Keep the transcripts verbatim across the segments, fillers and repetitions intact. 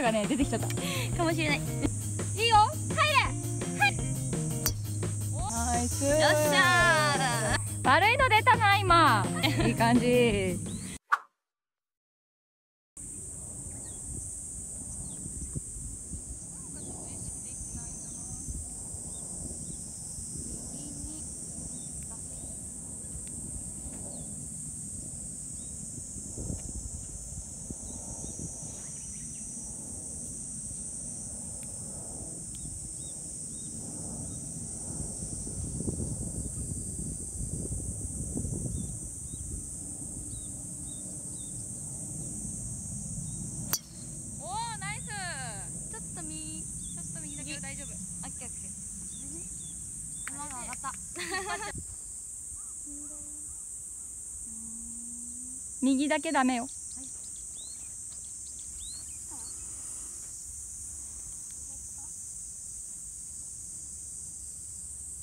ラがね出てきちゃったかもしれない。いいよ、入れ、はい、ナイス、よっしゃー。悪いの出たな今いい感じ右だけダメよ。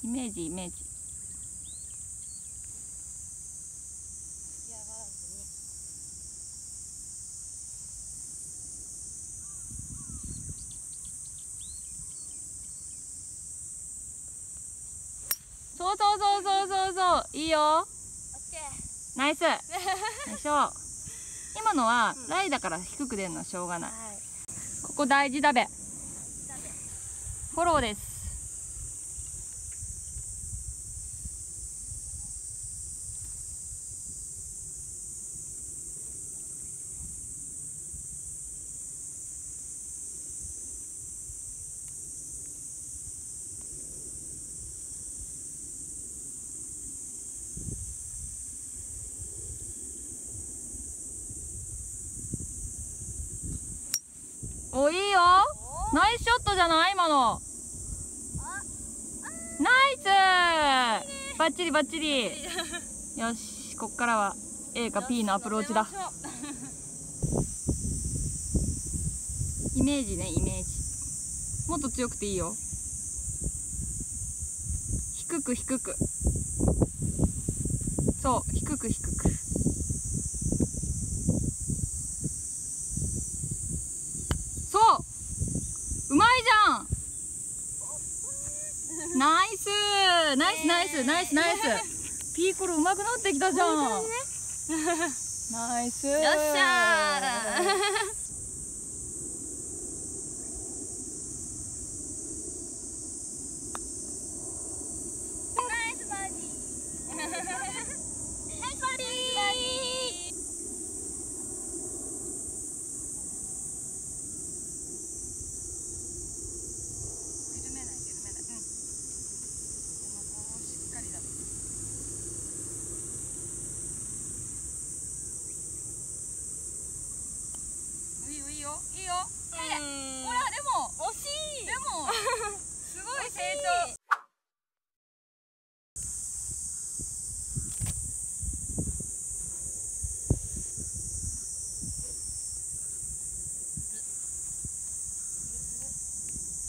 イメージイメージ。そうそうそうそうそうそう、いいよ。ナイス。でしょ。今のはライだから低く出るのはしょうがない。はい、ここ大事だべ。フォローです。お、いいよ。ナイスショットじゃない今の。ナイス。バッチリバッチリ。よし、こっからは A か P のアプローチだ。イメージね、イメージ。もっと強くていいよ。低く低く。そう、低く低く。うまいじゃん。ナイスナイスナイスナイスナイス。ピーコロうまくなってきたじゃん。ナイス。よっしゃー。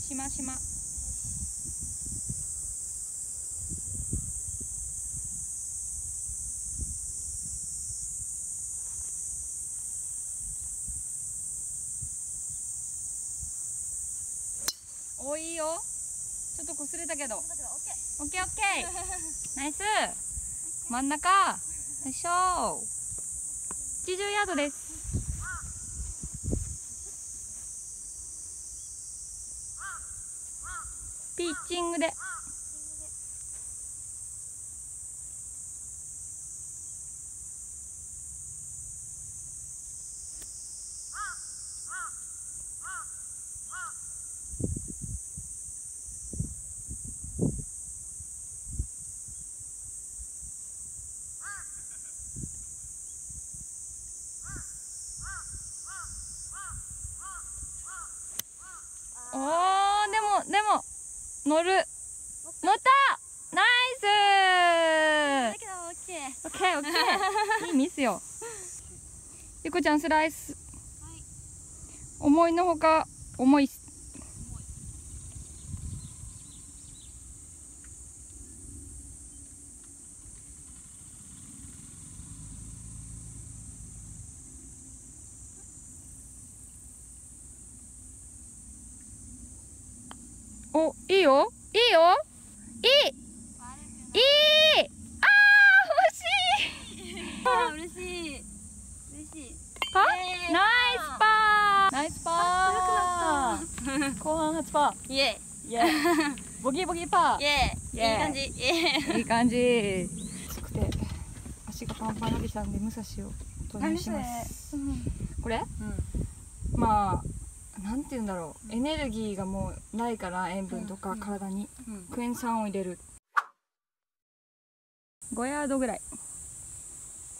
しましま。お、いいよ。ちょっと擦れたけど。オッケーオッケー。ナイス。真ん中。よいしょ。はちじゅうヤードです。ピッチングで。おー、でもでも。乗る。乗った。ナイス。オッケー、オッケー、オッケー。いいミスよ。ゆこちゃんスライス。はい、思いのほか、重い。お、いいよいいよいいいい、あー欲しい、嬉しい嬉しい、パーナイスパーナイスパー、後半初パー、イエイイエイ、ボギーボギーパー、イエイ、いい感じいい感じ、暑くて足がパンパンに出たんで武蔵を投入します。これ？まあなんて言うんだろう、エネルギーがもうないから塩分とか体に、クエン酸を入れる。ごヤードぐらい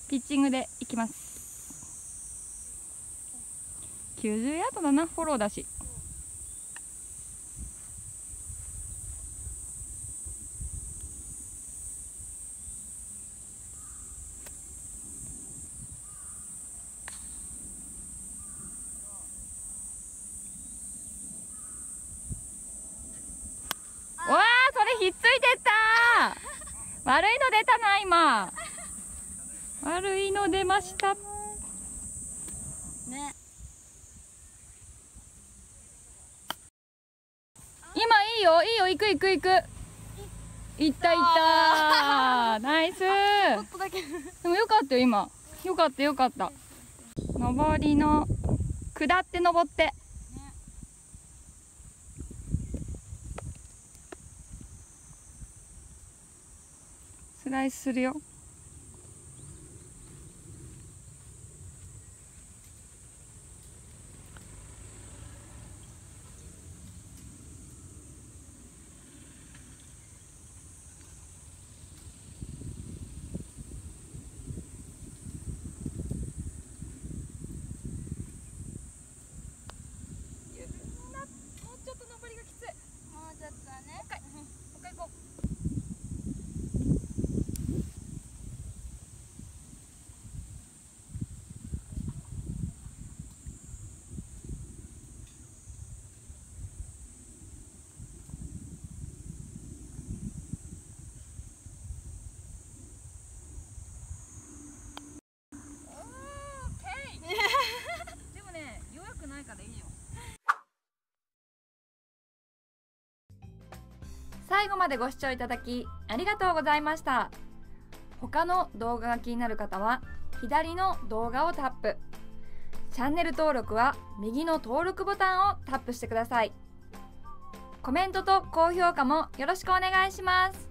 ピッチングでいきます。きゅうじゅうヤードだな、フォローだし、ひっついてったー悪いの出たな、今悪いの出ましたね。今いいよいいよ、行く行く行く、行った行ったナイス、でもよかったよ、今よかったよかった、上りの下って上ってスライスするよ。もうちょっと登りがきつい。もうちょっとだね。もう一回、もう一回行こう。最後までご視聴いただきありがとうございました。他の動画が気になる方は左の動画をタップ。チャンネル登録は右の登録ボタンをタップしてください。コメントと高評価もよろしくお願いします。